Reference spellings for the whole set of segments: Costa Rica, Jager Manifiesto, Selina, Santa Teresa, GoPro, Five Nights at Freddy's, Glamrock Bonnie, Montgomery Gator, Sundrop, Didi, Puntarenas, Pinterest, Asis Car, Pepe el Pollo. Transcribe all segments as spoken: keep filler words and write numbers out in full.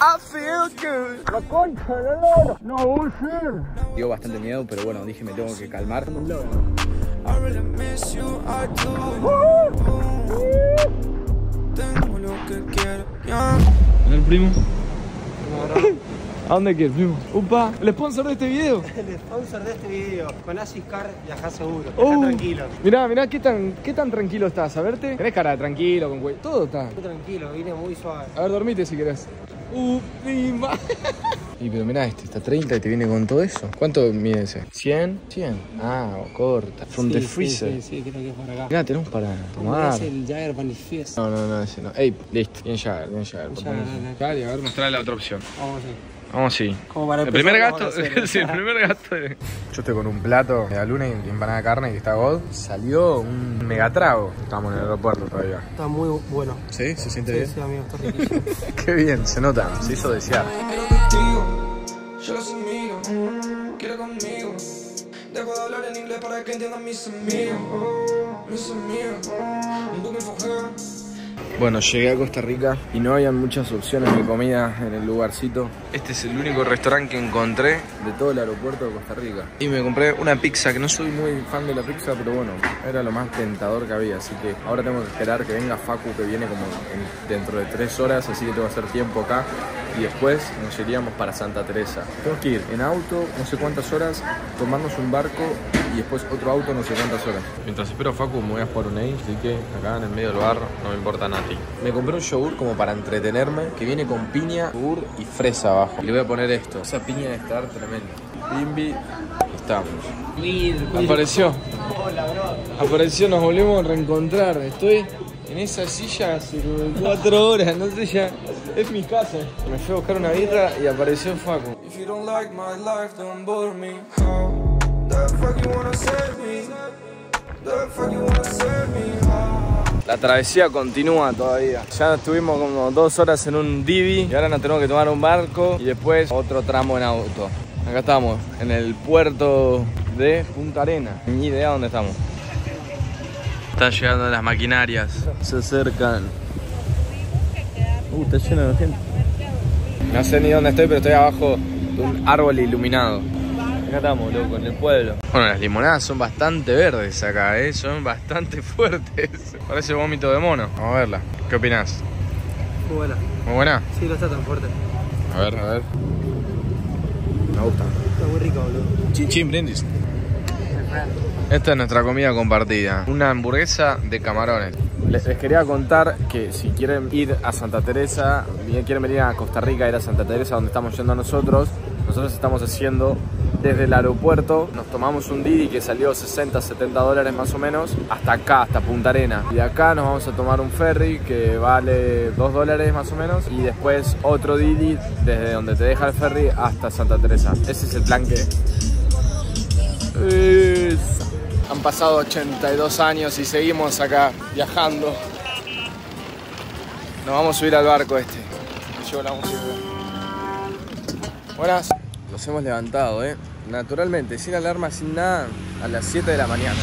I feel good. La concha de loro. No, voy a ser. Dio bastante miedo, pero bueno, dije me tengo que calmar. Tengo lo que quiero. ¿En el primo? ¿A dónde quieres, primo? Upa, el sponsor de este video. El sponsor de este video. Con Asis Car viajás seguro. Viajás uh, tranquilo. Mirá, mirá qué tan, qué tan tranquilo estás. A verte. Tenés cara de tranquilo, con güey. Todo está. Muy tranquilo, vine muy suave. A ver, dormite si querés. Uh, prima. Y pero mirá, este está treinta y te viene con todo eso. ¿Cuánto mide ese? ¿cien? ¿cien? Ah, corta. From sí, the freezer. Sí, sí, sí, creo que es por acá. Mirá, tenemos para tomar. Es el Jager Manifiesto. No, no, no, ese no. Ey, listo. Bien Jager, bien Jager. Jager, a ver, mostrá la otra opción. Vamos así. Vamos así. Como para el primer gasto. Sí, el primer gasto. Yo estoy con un plato de luna y empanada de carne que está God. Salió un megatrago. Estamos en el aeropuerto todavía. Está muy bueno. ¿Sí? ¿Se siente bien? Sí, amigo, está riquísimo. Qué bien, se nota. Se hizo desear. Yo los admiro, quiero conmigo. Dejo de hablar en inglés para que entiendan mis amigos. Mis amigos, un poco enfocado. Bueno, llegué a Costa Rica y no habían muchas opciones de comida en el lugarcito. Este es el único restaurante que encontré de todo el aeropuerto de Costa Rica. Y me compré una pizza, que no soy muy fan de la pizza, pero bueno, era lo más tentador que había. Así que ahora tengo que esperar que venga Facu, que viene como en, dentro de tres horas, así que tengo que hacer tiempo acá. Y después nos iríamos para Santa Teresa. Tengo que ir en auto, no sé cuántas horas, tomarnos un barco y después otro auto, no sé cuántas horas. Mientras espero a Facu me voy a jugar un Age, así que acá en el medio del bar no me importa nada. Me compré un yogur como para entretenerme, que viene con piña, yogur y fresa abajo. Y le voy a poner esto. Esa piña debe estar tremenda. Bimbi, estamos. Apareció. Hola, bro. Apareció, nos volvemos a reencontrar. Estoy en esa silla hace cuatro horas, no sé ya. Es mi casa. Me fui a buscar una birra y apareció Facu. If you don't like my life, don't bore me. How the fuck you wanna save me? The fuck you wanna save me? How? La travesía continúa todavía. Ya estuvimos como dos horas en un divi y ahora nos tenemos que tomar un barco y después otro tramo en auto. Acá estamos, en el puerto de Puntarenas. Ni idea dónde estamos. Están llegando las maquinarias. Se acercan. Uh, está lleno de gente. No sé ni dónde estoy, pero estoy abajo de un árbol iluminado. Acá estamos, loco, en el pueblo. Bueno, las limonadas son bastante verdes acá, ¿eh? Son bastante fuertes. Parece vómito de mono. Vamos a verla. ¿Qué opinás? Muy buena. ¿Muy buena? Sí, no está tan fuerte. A ver, a ver. Me gusta. Está muy rico, boludo. Chin, chin, brindis. Esta es nuestra comida compartida. Una hamburguesa de camarones. Les, les quería contar que si quieren ir a Santa Teresa, quieren venir a Costa Rica, ir a Santa Teresa, donde estamos yendo nosotros, nosotros estamos haciendo... Desde el aeropuerto nos tomamos un Didi que salió sesenta, setenta dólares más o menos, hasta acá, hasta Punta Arenas. Y de acá nos vamos a tomar un ferry que vale dos dólares más o menos. Y después otro Didi desde donde te deja el ferry hasta Santa Teresa. Ese es el plan que... Es... Han pasado ochenta y dos años y seguimos acá viajando. Nos vamos a subir al barco este. Me llevo la música. Buenas. Nos hemos levantado, ¿eh? Naturalmente, sin alarma, sin nada, a las siete de la mañana.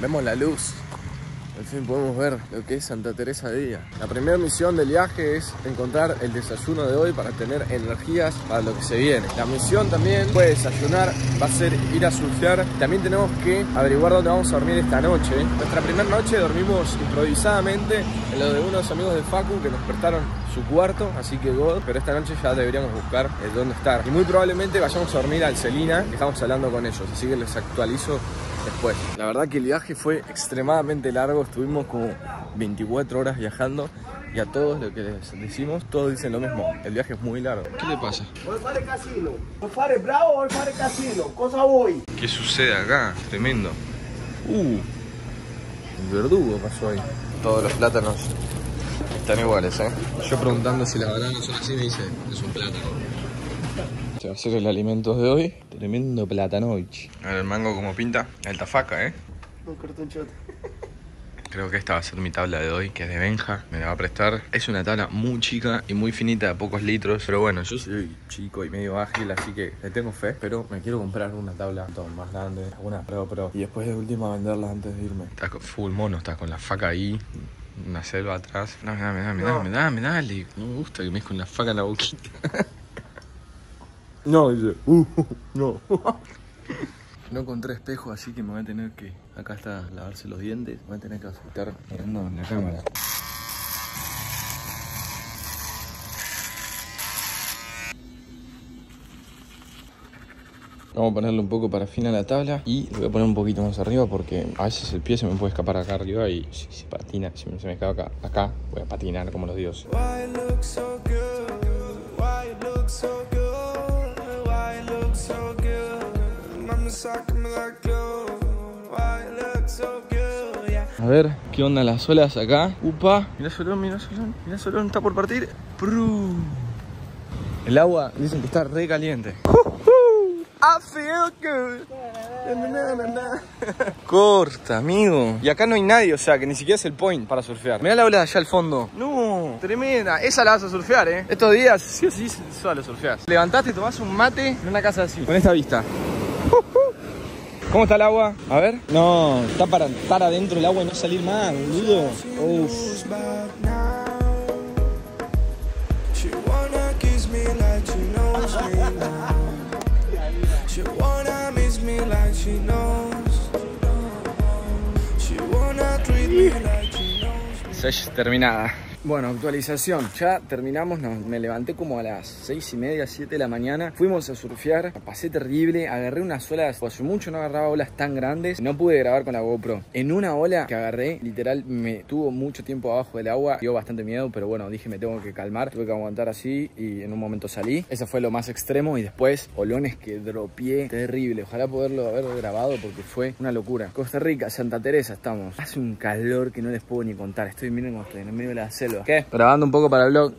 Vemos la luz. Al fin podemos ver lo que es Santa Teresa de día. La primera misión del viaje es encontrar el desayuno de hoy para tener energías para lo que se viene. La misión también fue desayunar, va a ser ir a surfear. También tenemos que averiguar dónde vamos a dormir esta noche. Nuestra primera noche dormimos improvisadamente en lo de unos amigos de Facu que nos prestaron su cuarto, así que God, pero esta noche ya deberíamos buscar eh, dónde estar. Y muy probablemente vayamos a dormir al Selina, que estamos hablando con ellos, así que les actualizo después. La verdad que el viaje fue extremadamente largo, estuvimos como veinticuatro horas viajando y a todos lo que les decimos, todos dicen lo mismo, el viaje es muy largo. ¿Qué le pasa? Voy para el casino, voy para el bravo, voy para el casino, cosa voy. ¿Qué sucede acá? Tremendo. Uh, el verdugo pasó ahí. Todos los plátanos están iguales, ¿eh? Yo preguntando si las bananas son así me dice, es un plátano. Va a ser el alimento de hoy. Tremendo platanoich. A ver el mango como pinta. Alta faca, eh. No corto un chote. Creo que esta va a ser mi tabla de hoy, que es de Benja. Me la va a prestar. Es una tabla muy chica y muy finita, de pocos litros. Pero bueno, yo soy chico y medio ágil, así que le tengo fe. Pero me quiero comprar una tabla más grande, alguna pro, pro. Y después de última venderla antes de irme. Estás full mono, estás con la faca ahí. una selva atrás. Dame, dame, dame, no. dame, dame, dale. No me gusta que me deje una faca en la boquita. No, dice, uh, no. No encontré espejo, así que me voy a tener que... Acá está, lavarse los dientes. Me voy a tener que asustar mirando en la cámara. Vamos a ponerle un poco parafina a la tabla y le voy a poner un poquito más arriba porque a veces el pie se me puede escapar acá arriba y si se patina, si se me escapa acá, acá voy a patinar como los dioses. A ver, ¿qué onda las olas acá? Upa, mirá Solón, mirá Solón, mirá Solón, está por partir. ¡Pru! El agua dicen que está re caliente. I feel good. Na, na, na. Corta, amigo. Y acá no hay nadie, o sea, que ni siquiera es el point para surfear. Mirá la ola de allá al fondo. No, tremenda. Esa la vas a surfear, eh. Estos días, sí o sí, solo surfeas. Levantaste, tomás un mate en una casa así, con esta vista. ¿Cómo está el agua? A ver. No, está para estar adentro el agua y no salir más, boludo. Uf. She wanna miss me like she knows. She wanna treat me like she knows. Sesh terminada. Bueno, actualización. Ya terminamos, no, me levanté como a las seis y media, siete de la mañana. Fuimos a surfear, la pasé terrible. Agarré unas olas, hace mucho no agarraba olas tan grandes. No pude grabar con la GoPro. En una ola que agarré, literal, me tuvo mucho tiempo abajo del agua. Dio bastante miedo, pero bueno, dije me tengo que calmar. Tuve que aguantar así y en un momento salí. Ese fue lo más extremo y después olones que dropié terrible. Ojalá poderlo haber grabado porque fue una locura. Costa Rica, Santa Teresa estamos. Hace un calor que no les puedo ni contar. Estoy, miren cómo estoy, en medio de la selva. ¿Qué? Grabando un poco para el vlog.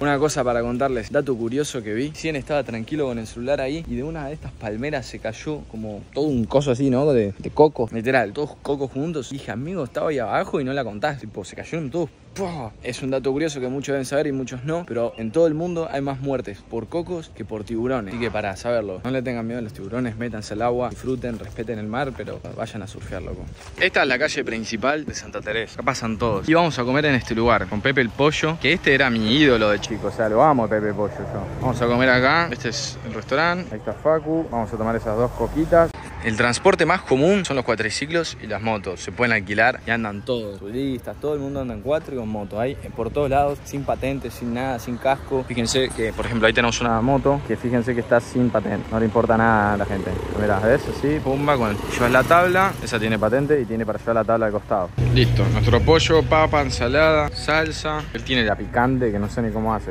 Una cosa para contarles, dato curioso que vi. Cien estaba tranquilo con el celular ahí y de una de estas palmeras se cayó como todo un coso así, ¿no? De, de coco, literal, todos cocos juntos. Dije, amigo, estaba ahí abajo y no la contás. Tipo, se cayeron todos. ¡Pah! Es un dato curioso que muchos deben saber y muchos no, pero en todo el mundo hay más muertes por cocos que por tiburones. Así que para saberlo, no le tengan miedo a los tiburones, métanse al agua, disfruten, respeten el mar, pero vayan a surfear, loco. Esta es la calle principal de Santa Teresa. Acá pasan todos. Y vamos a comer en este lugar con Pepe el Pollo, que este era mi ídolo de chico. O sea, lo amo a Pepe el Pollo yo. Vamos a comer acá. Este es el restaurante. Ahí está Facu. Vamos a tomar esas dos coquitas. El transporte más común son los cuatriciclos y las motos. Se pueden alquilar y andan todos. Turistas, todo el mundo anda en cuatro y con moto. Ahí por todos lados, sin patente, sin nada, sin casco. Fíjense que, por ejemplo, ahí tenemos una moto que fíjense que está sin patente. No le importa nada a la gente. Mirá, ¿ves? Así, pumba, con el... llevas la tabla. Esa tiene patente y tiene para llevar la tabla de costado. Listo. Nuestro pollo, papa, ensalada, salsa. Él tiene la picante que no sé ni cómo hace.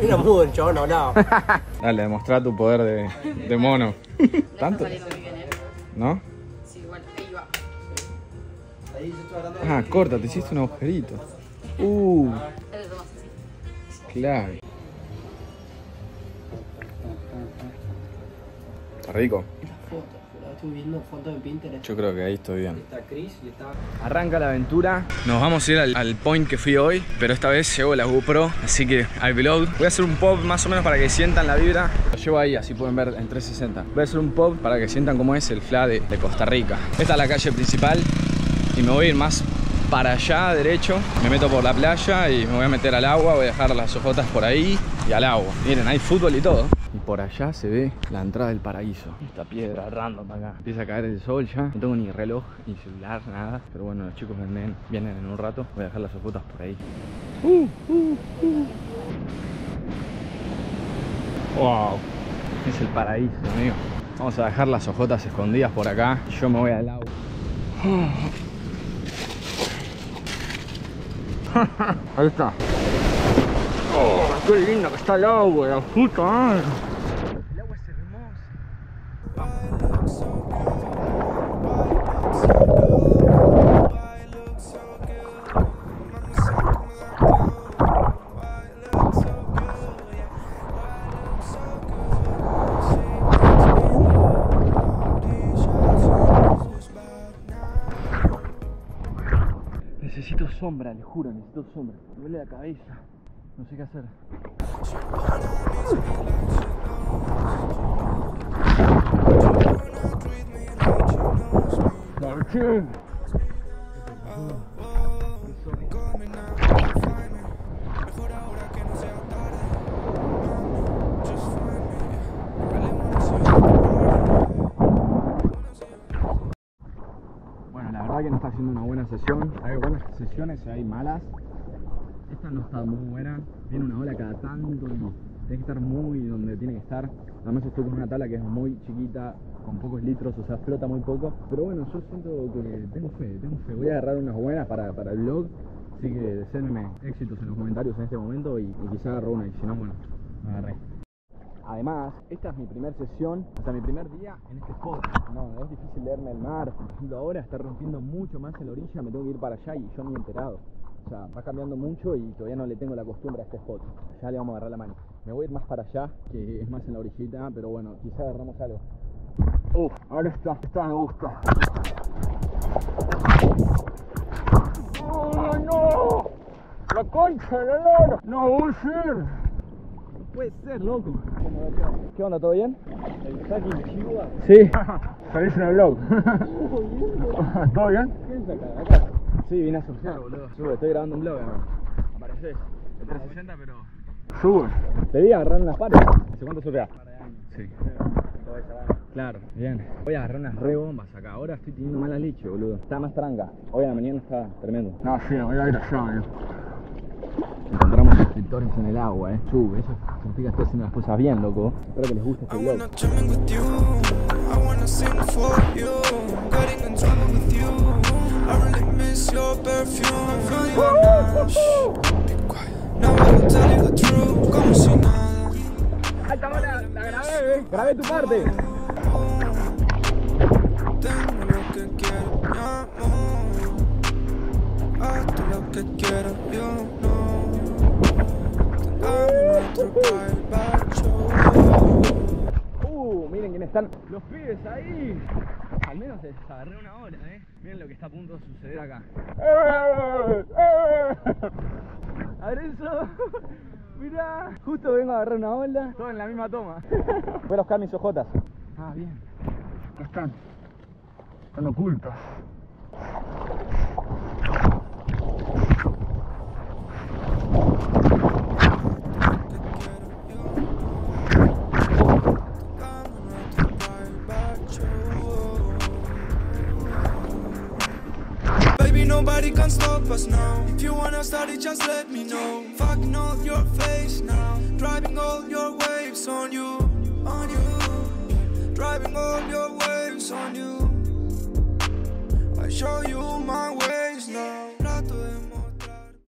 Era mudo el chabón, hablaba. Dale, demostrá tu poder de, de mono. ¿Tanto? ¿No? Sí, igual, ahí va. Ah, corta, te hiciste un agujerito. Uh. Clave. Está rico. Estoy viendo fotos de Pinterest. Yo creo que ahí estoy bien. Arranca la aventura. Nos vamos a ir al, al point que fui hoy, pero esta vez llevo la GoPro, así que al vlog. Voy a hacer un pop más o menos para que sientan la vibra. Lo llevo ahí, así pueden ver en trescientos sesenta. Voy a hacer un pop para que sientan cómo es el fla de, de Costa Rica. Esta es la calle principal y me voy a ir más para allá derecho. Me meto por la playa y me voy a meter al agua. Voy a dejar las hojotas por ahí y al agua. Miren, hay fútbol y todo. Y por allá se ve la entrada del paraíso. Esta piedra random acá. Empieza a caer el sol ya. No tengo ni reloj, ni celular, nada. Pero bueno, los chicos vienen, vienen en un rato. Voy a dejar las fotos por ahí. Uh, uh, uh. Wow. Es el paraíso, amigo. Vamos a dejar las hojotas escondidas por acá. Yo me voy al agua. Ahí está. Oh, qué lindo que está el agua, la puta madre. El agua es hermosa. Necesito sombra, les juro, necesito sombra. Me duele la cabeza. No sé qué hacer. noches. Bueno, la verdad que nos está haciendo una buena sesión. Hay buenas sesiones y hay malas. Esta no está muy buena. Viene una ola cada tanto. No. Tiene que estar muy donde tiene que estar. Además estoy con una tabla que es muy chiquita, con pocos litros, o sea, flota muy poco. Pero bueno, yo siento que tengo fe, tengo fe. Voy a agarrar unas buenas para, para el vlog. Así que deseenme éxitos en los comentarios en este momento y, y quizá agarro una y si no, bueno, agarré. Además, esta es mi primera sesión, o sea, mi primer día en este spot. No, es difícil leerme el mar. Por ejemplo, ahora está rompiendo mucho más en la orilla, me tengo que ir para allá y yo ni he enterado. O sea, va cambiando mucho y todavía no le tengo la costumbre a este spot. Ya le vamos a agarrar la mano. Me voy a ir más para allá, que es más en la orillita, pero bueno, quizá agarramos algo. Uf, ahora está, está, me gusta. ¡Oh, no! ¡La concha del oro! ¡No va a ser! ¡No puede ser, loco! ¿Qué onda, todo bien? ¿El saque en Chihuahua? Sí, salís en el vlog. ¿Todo bien? ¿Qué es acá? ¿Acá? Sí, vine a surfear, boludo. Sube, estoy grabando un vlog, hermano. Apareces. De trescientos sesenta, pero... Sube. Te vi agarrar unas patas. ¿Hace cuánto surfeas? Un par de años. Sí. Claro, bien. Voy a agarrar unas rebombas acá. Ahora estoy teniendo mala leche, boludo. Está más tranca. Hoy en la mañana está tremendo. No, sí, voy a ir allá, boludo. Encontramos suscriptores en el agua, eh. Sube, eso significa que estoy haciendo las cosas bien, loco. Espero que les guste este vlog. I really miss your perfume. I'm feeling your nash. Be quiet. Now I will tell you the truth. Como si nada. Alta bola, la grabé, eh. Grabé tu parte. Tengo lo que quiero, mi amor. Hazte lo que quieras, yo no. Dame nuestro baile. Uh, miren quiénes están. Los pibes ahí. Al menos se agarré una hora, eh. Miren lo que está a punto de suceder acá. ¡Eh! ¡Eh! ¡Arenzo! Mirá, justo vengo a agarrar una ola. Todo en la misma toma. Voy a buscar mis ojotas. Ah, bien. No están. Están ocultas. Nobody can stop us now. If you wanna study, just let me know. Fucking all your face now. Driving all your waves on you, on you. Driving all your waves on you. I show you my ways now.